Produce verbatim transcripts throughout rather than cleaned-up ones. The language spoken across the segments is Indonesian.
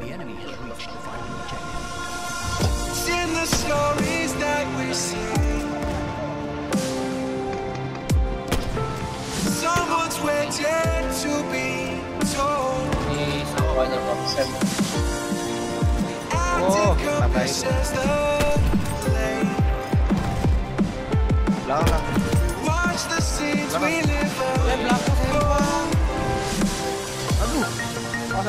The enemy has reached the final objective. It's in the stories that we see. Someone's waiting to be told. Ini sama banyak konsen. Oh, ngapain? Belakang. Belakang. Aduh, masa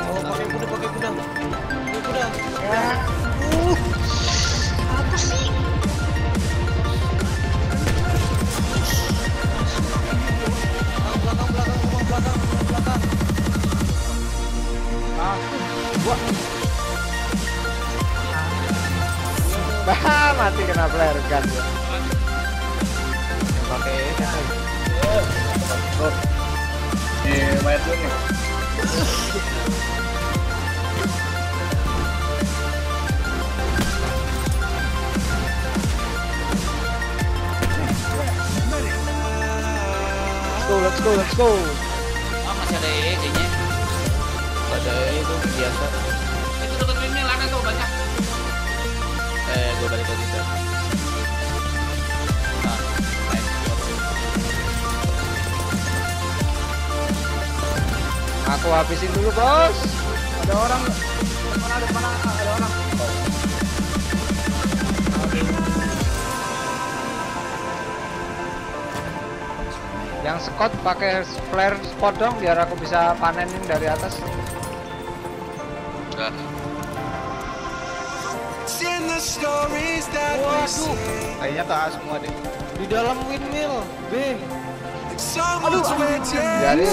Oh, pakai kuda, pakai kuda. Uh, apa sih? Belakang, belakang, belakang, belakang. Aku, gua. Bah, mati kena flare gun. Pakai kan. Oh. Eh, mayat lu nih. Let's go, let's go. Ah, masih ada E D-nya. Ada itu biasa. Itu tuh krimnya lana tuh banyak. Eh, gua balik lagi deh. Ah, nice. Aku habisin dulu, Bos. Ada orang. Mana ada mana ada orang. Yang Scott pakai flare spot dong biar aku bisa panenin dari atas. Udah. Waduh, kayaknya taas semua deh. Di dalam windmill, B. Aduh, dari.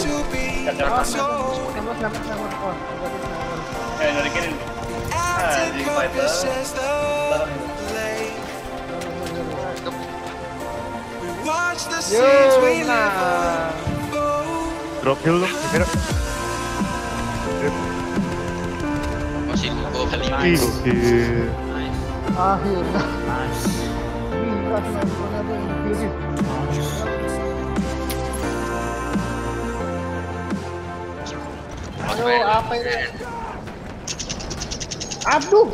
Eh, dari kiri. Ah, di fighter. Yo, nah. Drop hill, kira. Masih gua kali ini. Akhirnya. Aduh, apa ini? Aduh.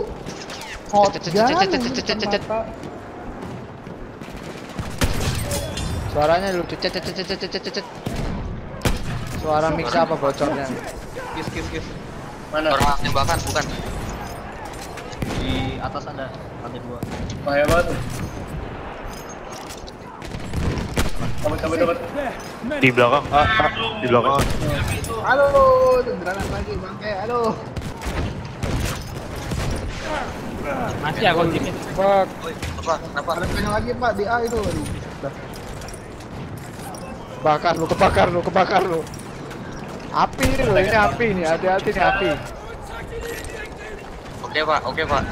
Suaranya lu cet cet cet cet cet. Suara mix apa bocornya? Kis kis kis. Mana? Orang tembakan bukan. Di atas ada lantai dua. Bahaya banget. Coba coba coba. Di belakang. Ah, ah, di belakang. Halo, tendangan lagi bangke. Halo. Masih aku gini. Pak. Pak, kenapa? Ada lagi, Pak, di A itu. Bakar lu, kebakar lu, kebakar lu. Api ini loh, ini api ini, hati-hati nih api. Oke pak, oke pak.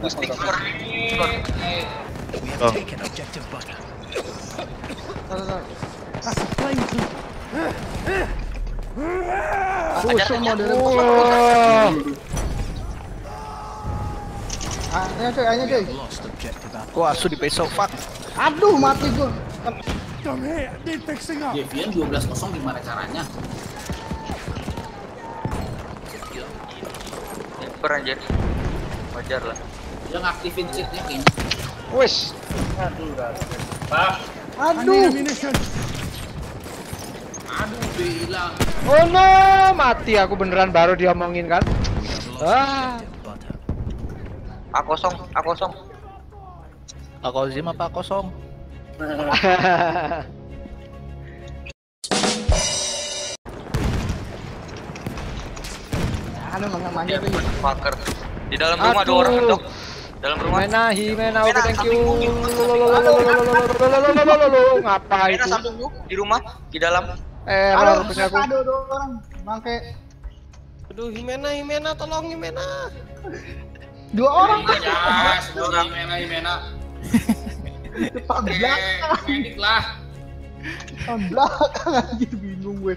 Pustik for. Oh. Busuk modern. Ayo coy, ayo coy. Wah, asu di peso, fuck. Aduh, mati gua. Devian dua belas kosong gimana caranya? Emper anjir. Wajar lah. Dia ngaktifin cheatnya ini. Wish. Aduh. Aduh. Aduh bilang. Oh no, mati aku beneran baru diomongin kan. Ah. A kosong, A kosong. A kosong apa A kosong? Anu namanya fucker. Di dalam rumah ada orang dok. Dalam rumah. Mana Himena, oke thank you. Ngapain itu? Di rumah, di dalam. Eh, error punya aku. Aduh, ada orang bangke. Aduh, Himena, Himena tolong Himena. Dua orang. Dua orang Himena, Himena. Depan belakang edik lah. Depan belakang anjir, bingung gue.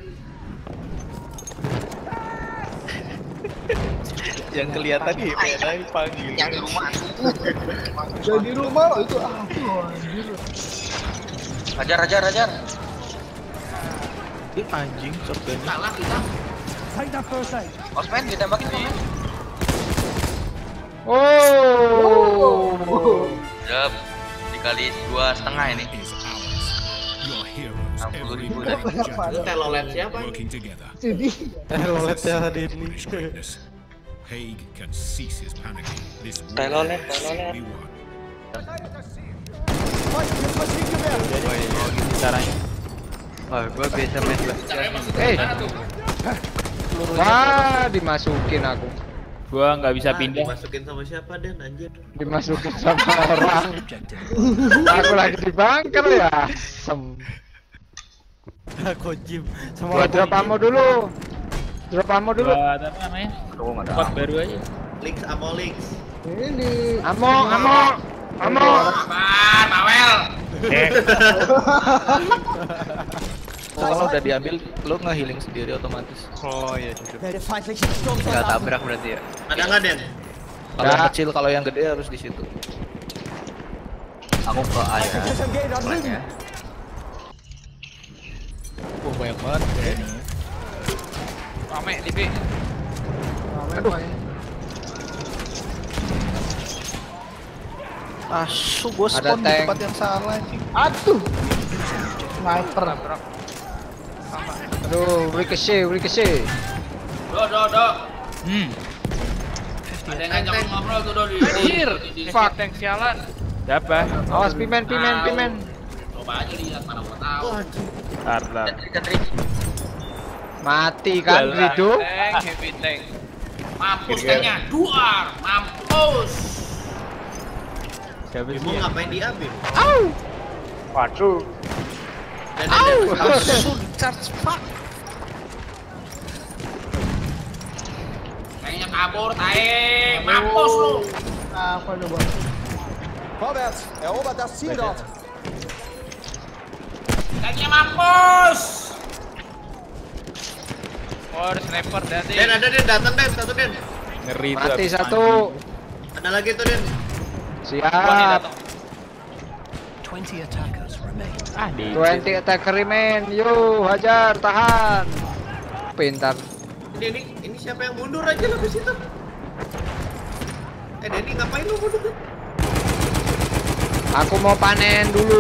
Yang kelihatan nih, yang dipanggil. Yang di rumah. Yang di rumah itu aku. Hajar, hajar, hajar. Ini anjing shotgun. Salah kita. Osman ditembakin nih. Oh. Jep. Dikali dua setengah ini. enam puluh ribu dari telolet siapa? Jadi telolet ya tadi ini. Telolet, telolet. Jadi caranya. Wah, gua bisa main banget. Wah, dimasukin aku. Gua nggak bisa pindah. Dimasukin sama siapa Den anjir? Dimasukin sama orang. Aku lagi dibangker ya. Sem. Aku gym. Semua drop ammo dulu. Drop ammo dulu. Buat apa namanya? Buat baru aja. Links ammo links. Ini ammo ammo ammo. Apaan, Mawel? Kalau udah diambil, lo nge-healing sendiri otomatis. Oh iya, cukup. Gak tabrak berarti ya? Ada nggak Den? Kalau yang kecil, kalau yang gede harus di situ. Aku ke A ya. Orangnya. Oh banyak banget Den. Rame di B. Aduh. Asu, gue spawn di tempat yang salah. Aduh. Sniper. Aduh, ricochet, ricochet. Do, do, do. Hmm. Ada yang ngajak ngobrol tuh do di. Anjir, fuck tank sialan. Siapa? Awas pimen, pimen, pimen. Coba aja lihat mana gua tahu. Tarlah. Mati kan Rido? Tank, heavy tank. Mampus tanknya, duar, mampus. Siapa sih? Mau ngapain di A B? Au. Waduh. Auuu, langsung charge fuck. Kayaknya kabur, tae, mampus lu. Apa lu bang? Robert, erobat das Ziel dort. Kayaknya mampus. War sniper tadi. Den, ada Den, dateng Den, satu Den. Ngeri tuh. Mati satu. Ada lagi tuh Den. Siap. twenty attackers remain. Ah, twenty attacker remain. Yo, hajar, tahan. Pintar. Ini ini siapa yang mundur aja lah ke situ? Eh, Denny ngapain lu mundur? Aku mau panen dulu.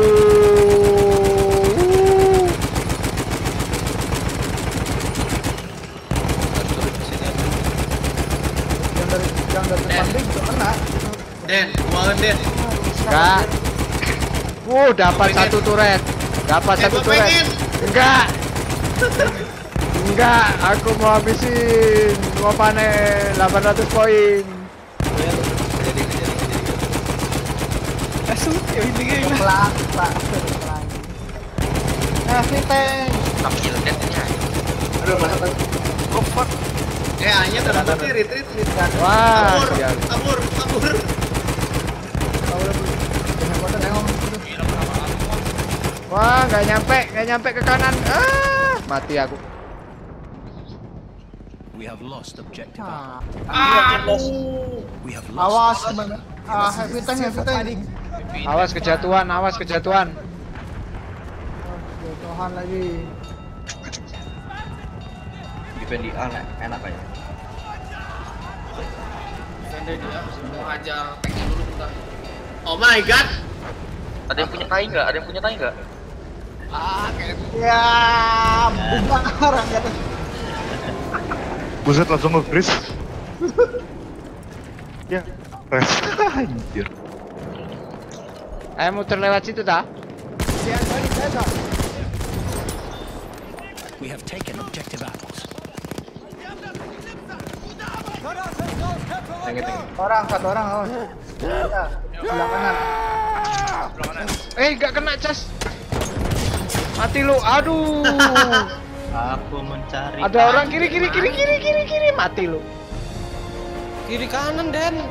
Yang dari yang dari samping itu kena. Den, buangin Den. Enggak. Wuh, dapat satu turret. Dapat satu turret. Enggak. Enggak, aku mau habisin. Mau panen delapan ratus poin. Asu, ya ini gini. Pelan, pelan. Kasih tank. Tampil deathnya. Aduh, mantap. Oh, fuck. Eh, hanya terhenti, retreat, retreat. Wah, kabur, kabur, kabur. Wah, nggak nyampe, nggak nyampe ke kanan. Ah, mati aku. We have lost objective. Ah, awas, mana? Ah, heavy tank, heavy tank. Awas kejatuhan, awas kejatuhan. Kejatuhan lagi. Defend A, enak aja. Defend dia, mau hajar tank dulu bentar. Oh my god. Ada yang punya tai nggak? Ada yang punya tai nggak? Ah, kayak ya, bubar aja tuh. Buset langsung nge-freeze. Ya, res. Anjir. Ayo muter lewat situ dah. Siap balik desa. We have taken objective apples. Orang, satu orang awas. Ya, belakangan. Belakangan. Eh, enggak kena cas. Mati lu, aduh. Aku mencari. Ada orang kiri kiri kiri kiri kiri kiri, mati lu. Kiri kanan Den.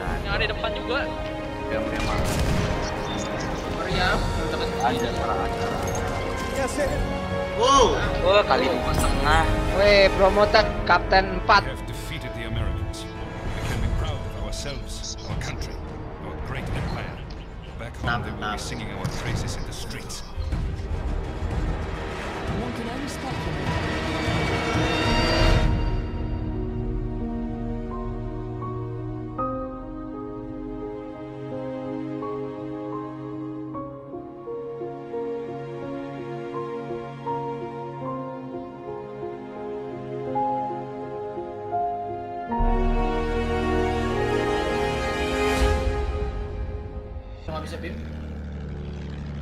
Nah, yang ada depan juga. Ya memang. Meriam, teman ada orang aja. Wow, oh, kali ini setengah. Weh, promoted. Kapten empat.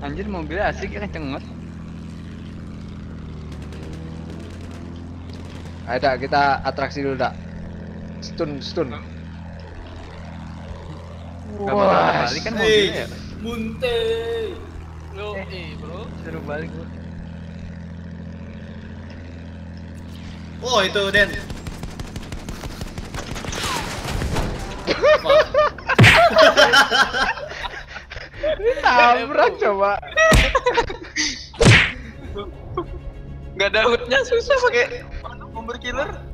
Anjir, mobilnya asik ya, kenceng banget. Ayo dah, kita atraksi dulu dah. Stun, stun. Wah, balik kan mobilnya ya. Munte. Lo eh, bro, seru balik bro. Oh, itu Den. Tabrak coba. Gak ada hoodnya, susah pakai Martini Killer.